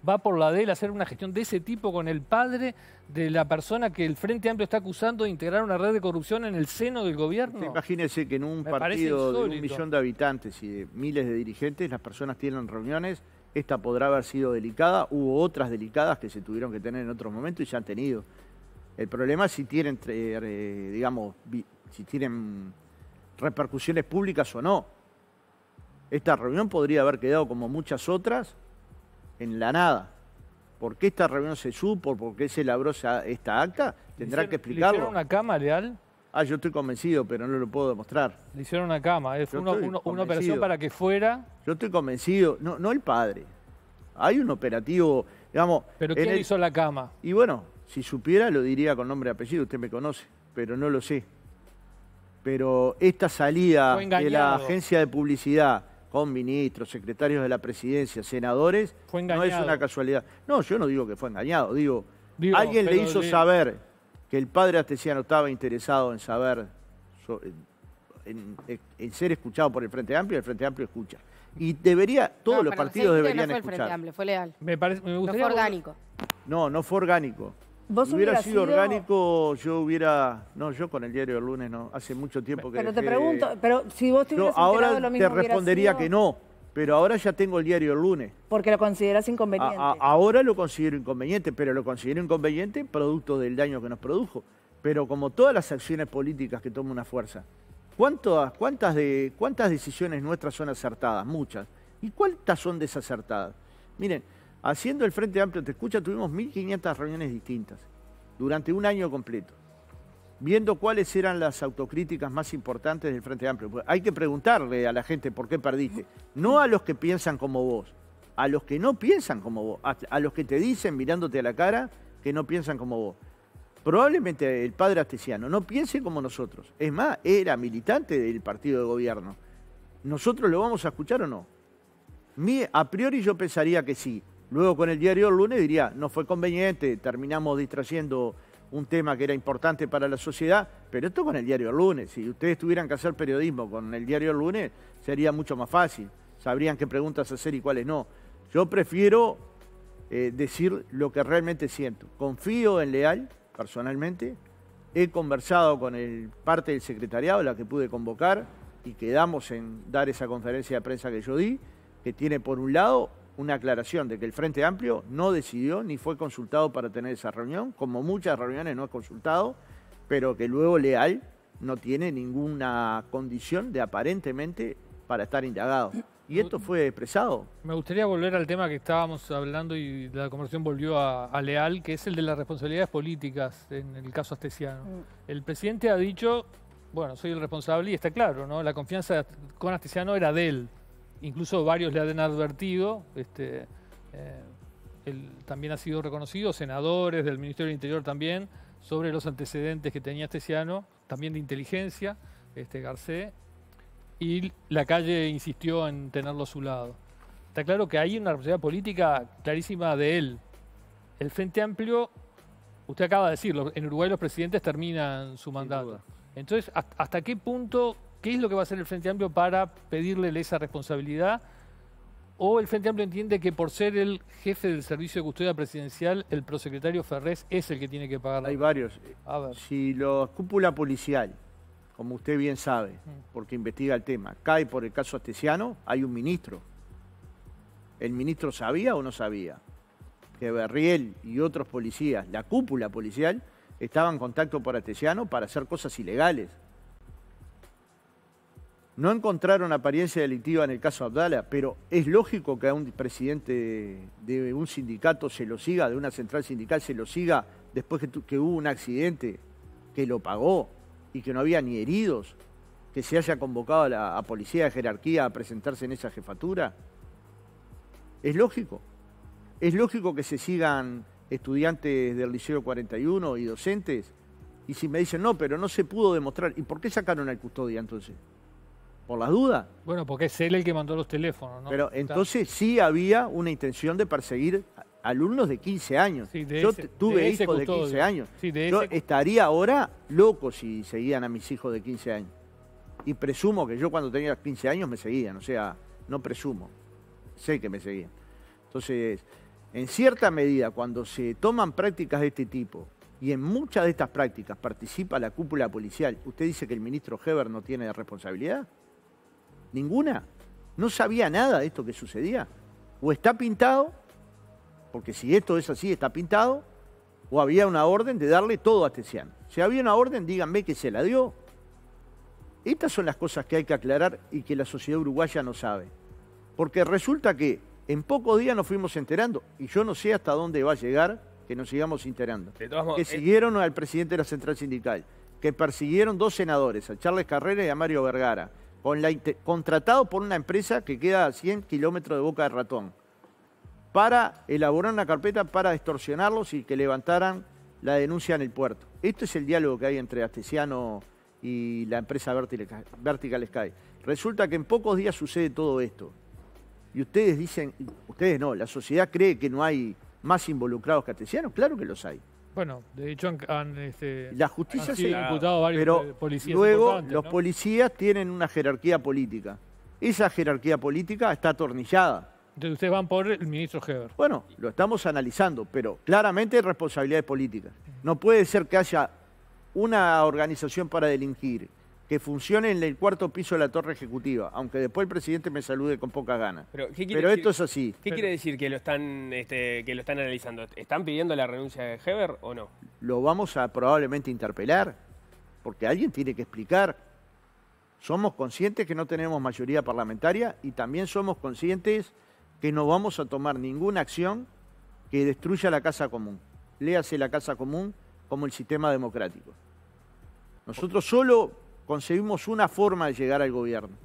va por la de él a hacer una gestión de ese tipo con el padre de la persona que el Frente Amplio está acusando de integrar una red de corrupción en el seno del gobierno. Imagínense que en un partido de un millón de habitantes y de miles de dirigentes, las personas tienen reuniones, esta podrá haber sido delicada, hubo otras delicadas que se tuvieron que tener en otros momentos y se han tenido. El problema es si tienen, eh, digamos, si tienen repercusiones públicas o no. Esta reunión podría haber quedado como muchas otras en la nada. ¿Por qué esta reunión se supo? ¿Por qué se labró esta acta? Tendrá que explicarlo. ¿Le hicieron una cama, Leal? Ah, yo estoy convencido, pero no lo puedo demostrar. Le hicieron una cama. Fue una, una, una operación para que fuera... Yo estoy convencido. No, no el padre. Hay un operativo, digamos... ¿Pero quién el... hizo la cama? Y bueno, si supiera lo diría con nombre y apellido. Usted me conoce, pero no lo sé. Pero esta salida de la agencia de publicidad... con ministros, secretarios de la presidencia, senadores, fue no es una casualidad. No, yo no digo que fue engañado, digo, digo alguien le hizo de... saber que el padre Astesiano estaba interesado en saber, en, en, en ser escuchado por el Frente Amplio, el Frente Amplio escucha. Y debería, todos no, los partidos deberían no fue escuchar. El Frente Amplio, fue Leal. Me parece, me gustaría... No fue orgánico. No, no fue orgánico. Si hubiera sido, sido orgánico, yo hubiera... No, yo con el diario del lunes no. Hace mucho tiempo que... Pero dejé... te pregunto, pero si vos te hubieras enterado de lo mismo... Ahora te respondería sido... que no, Pero ahora ya tengo el diario el lunes. Porque lo consideras inconveniente. A, a, ahora lo considero inconveniente, pero lo considero inconveniente producto del daño que nos produjo. Pero como todas las acciones políticas que toma una fuerza, ¿cuántas, cuántas, de, cuántas decisiones nuestras son acertadas? Muchas. ¿Y cuántas son desacertadas? Miren, haciendo el Frente Amplio Te Escucha tuvimos mil quinientas reuniones distintas durante un año completo, viendo cuáles eran las autocríticas más importantes del Frente Amplio. Pues hay que preguntarle a la gente por qué perdiste, no a los que piensan como vos, a los que no piensan como vos, a, a los que te dicen mirándote a la cara que no piensan como vos. Probablemente el padre Astesiano no piense como nosotros. Es más, era militante del partido de gobierno. ¿Nosotros lo vamos a escuchar o no? Mi, a priori yo pensaría que sí. Luego con el diario el lunes diría, no fue conveniente, terminamos distrayendo un tema que era importante para la sociedad, pero esto con el diario el lunes. Si ustedes tuvieran que hacer periodismo con el diario el lunes, sería mucho más fácil. Sabrían qué preguntas hacer y cuáles no. Yo prefiero eh, decir lo que realmente siento. Confío en Leal, personalmente. He conversado con el parte del secretariado, la que pude convocar, y quedamos en dar esa conferencia de prensa que yo di, que tiene por un lado una aclaración de que el Frente Amplio no decidió ni fue consultado para tener esa reunión, como muchas reuniones no es consultado, pero que luego Leal no tiene ninguna condición de aparentemente para estar indagado. Y esto fue expresado. Me gustaría volver al tema que estábamos hablando y la conversación volvió a, a Leal, que es el de las responsabilidades políticas en el caso Astesiano. El presidente ha dicho, bueno, soy el responsable y está claro, ¿no? La confianza con Astesiano era de él. Incluso varios le han advertido, este, eh, él también ha sido reconocido, senadores del Ministerio del Interior también, sobre los antecedentes que tenía Astesiano, también de inteligencia, este, Garcés, y Lacalle insistió en tenerlo a su lado. Está claro que hay una responsabilidad política clarísima de él. El Frente Amplio, usted acaba de decirlo, en Uruguay los presidentes terminan su mandato. Entonces, ¿hasta qué punto? ¿Qué es lo que va a hacer el Frente Amplio para pedirle esa responsabilidad? ¿O el Frente Amplio entiende que por ser el jefe del Servicio de Custodia Presidencial, el prosecretario Ferrés es el que tiene que pagar? Hay varios. A ver. Si la cúpula policial, como usted bien sabe, porque investiga el tema, cae por el caso Astesiano, hay un ministro. ¿El ministro sabía o no sabía que Berriel y otros policías, la cúpula policial, estaban en contacto por Astesiano para hacer cosas ilegales? No encontraron apariencia delictiva en el caso Abdala, pero es lógico que a un presidente de un sindicato se lo siga, de una central sindical se lo siga después que, tu, que hubo un accidente, que lo pagó y que no había ni heridos, que se haya convocado a la a policía de jerarquía a presentarse en esa jefatura. Es lógico. Es lógico que se sigan estudiantes del Liceo cuarenta y uno y docentes. Y si me dicen, no, pero no se pudo demostrar. ¿Y por qué sacaron al custodia entonces? ¿Por las dudas? Bueno, porque es él el que mandó los teléfonos, ¿no? Pero entonces sí había una intención de perseguir alumnos de quince años. Sí, de Yo ese, tuve de hijos de quince años. Sí, de yo ese... estaría ahora loco si seguían a mis hijos de quince años. Y presumo que yo cuando tenía quince años me seguían. O sea, no presumo. Sé que me seguían. Entonces, en cierta medida, cuando se toman prácticas de este tipo, y en muchas de estas prácticas participa la cúpula policial, ¿usted dice que el ministro Heber no tiene responsabilidad? ¿Ninguna? ¿No sabía nada de esto que sucedía? ¿O está pintado? Porque si esto es así, está pintado. ¿O había una orden de darle todo a Astesiano? Si había una orden, díganme que se la dio. Estas son las cosas que hay que aclarar y que la sociedad uruguaya no sabe. Porque resulta que en pocos días nos fuimos enterando. Y yo no sé hasta dónde va a llegar que nos sigamos enterando. Que es... siguieron al presidente de la central sindical. Que persiguieron dos senadores, a Charles Carrera y a Mario Vergara. Con la, contratado por una empresa que queda a cien kilómetros de Boca de Ratón para elaborar una carpeta para extorsionarlos y que levantaran la denuncia en el puerto. Esto es el diálogo que hay entre Astesiano y la empresa Vertical Sky. Resulta que en pocos días sucede todo esto. Y ustedes dicen, ustedes no, la sociedad cree que no hay más involucrados que Astesiano. Claro que los hay. Bueno, de hecho han, han este, la justicia han sido se... imputado varios pero policías. Luego los ¿no? policías tienen una jerarquía política. Esa jerarquía política está atornillada. Entonces ustedes van por el ministro Heber. Bueno, lo estamos analizando, pero claramente hay responsabilidades políticas. No puede ser que haya una organización para delinquir, que funcione en el cuarto piso de la torre ejecutiva, aunque después el presidente me salude con pocas ganas. Pero, ¿qué Pero decir, esto es así. ¿Qué Pero, quiere decir que lo están este, que lo están analizando? ¿Están pidiendo la renuncia de Heber o no? Lo vamos a probablemente interpelar, porque alguien tiene que explicar. Somos conscientes que no tenemos mayoría parlamentaria y también somos conscientes que no vamos a tomar ninguna acción que destruya la Casa Común. Léase la Casa Común como el sistema democrático. Nosotros solo conseguimos una forma de llegar al gobierno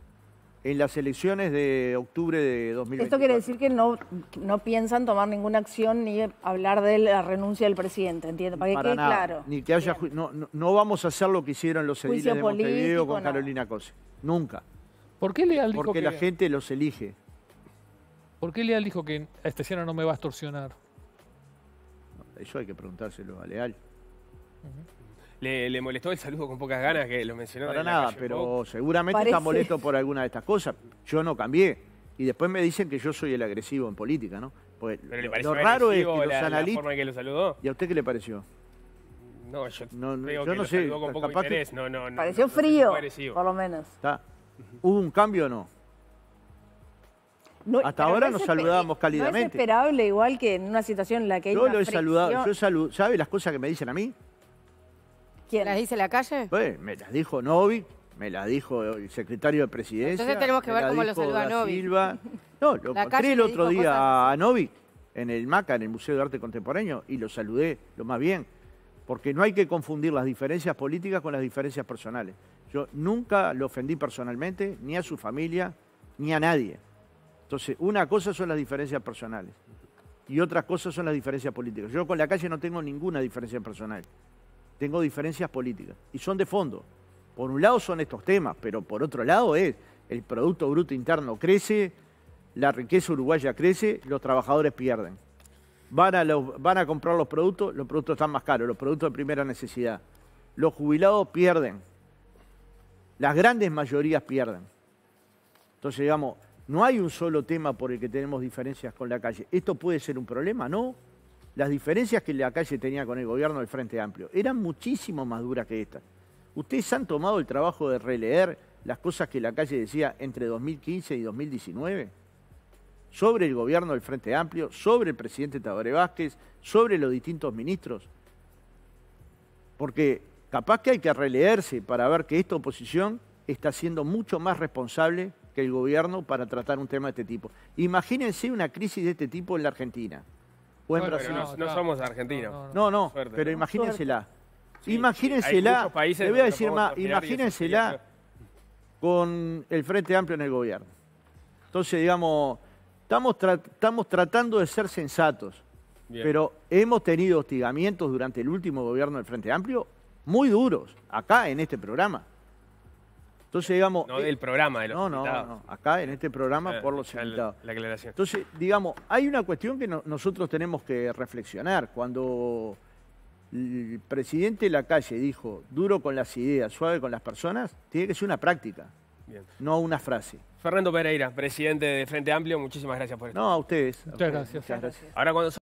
en las elecciones de octubre de dos mil veinticuatro. Esto quiere decir que no, no piensan tomar ninguna acción ni hablar de la renuncia del presidente, ¿entiendes? Para que Para quede nada. claro. Ni que haya no, no, no vamos a hacer lo que hicieron los ediles de Montevideo con no. Carolina Cose. Nunca. ¿Por qué Leal dijo Porque que... la gente los elige. ¿Por qué Leal dijo que Astesiano no me va a extorsionar? Eso hay que preguntárselo a Leal. Uh-huh. Le, ¿Le molestó el saludo con pocas ganas que lo mencionó? Para nada, pero seguramente Parece. está molesto por alguna de estas cosas. Yo no cambié. Y después me dicen que yo soy el agresivo en política, ¿no? Pues pero le pareció lo raro es que la, los la forma en que lo saludó. ¿Y a usted qué le pareció? No, yo no, no, creo yo que no lo sé, saludó con poco interés. Que... No, no, no, pareció no, no, frío, no por lo menos. ¿Está? ¿Hubo un cambio o no? No, Hasta ahora nos saludábamos cálidamente. No es esperable igual que en una situación en la que hay Yo una lo he fricción. saludado, yo saludo, ¿sabe las cosas que me dicen a mí? ¿Quién? ¿Las dice la calle? Pues me las dijo Novi, me las dijo el secretario de Presidencia. Entonces tenemos que ver cómo lo saluda Novi. Silva. No, lo encontré el otro día cosas... a Novi en el MACA, en el Museo de Arte Contemporáneo, y lo saludé lo más bien. Porque no hay que confundir las diferencias políticas con las diferencias personales. Yo nunca lo ofendí personalmente, ni a su familia, ni a nadie. Entonces, una cosa son las diferencias personales y otras cosas son las diferencias políticas. Yo con la calle no tengo ninguna diferencia personal. Tengo diferencias políticas y son de fondo. Por un lado son estos temas, pero por otro lado es el Producto Bruto Interno crece, la riqueza uruguaya crece, los trabajadores pierden. Van a, los, van a comprar los productos, los productos están más caros, los productos de primera necesidad. Los jubilados pierden, las grandes mayorías pierden. Entonces, digamos, no hay un solo tema por el que tenemos diferencias con la calle. ¿Esto puede ser un problema? No. Las diferencias que la calle tenía con el gobierno del Frente Amplio eran muchísimo más duras que estas. Ustedes han tomado el trabajo de releer las cosas que la calle decía entre dos mil quince y dos mil diecinueve sobre el gobierno del Frente Amplio, sobre el presidente Tabaré Vázquez, sobre los distintos ministros. Porque capaz que hay que releerse para ver que esta oposición está siendo mucho más responsable que el gobierno para tratar un tema de este tipo. Imagínense una crisis de este tipo en la Argentina. O en no, Brasil. No, no somos argentinos. No, no, no. no Suerte, pero ¿no? imagínensela. Sí, imagínensela, le voy a decir más, imagínensela con el Frente Amplio en el gobierno. Entonces, digamos, estamos, tra estamos tratando de ser sensatos, Bien. pero hemos tenido hostigamientos durante el último gobierno del Frente Amplio muy duros, acá en este programa. Entonces, digamos... No del programa, de los no, no, no, acá en este programa la, por los invitados. La, la aclaración. Entonces, digamos, hay una cuestión que no, nosotros tenemos que reflexionar. Cuando el presidente Lacalle dijo, duro con las ideas, suave con las personas, tiene que ser una práctica, Bien. no una frase. Fernando Pereira, presidente de Frente Amplio, muchísimas gracias por esto. No, a ustedes. Muchas gracias. Muchas gracias. Ahora cuando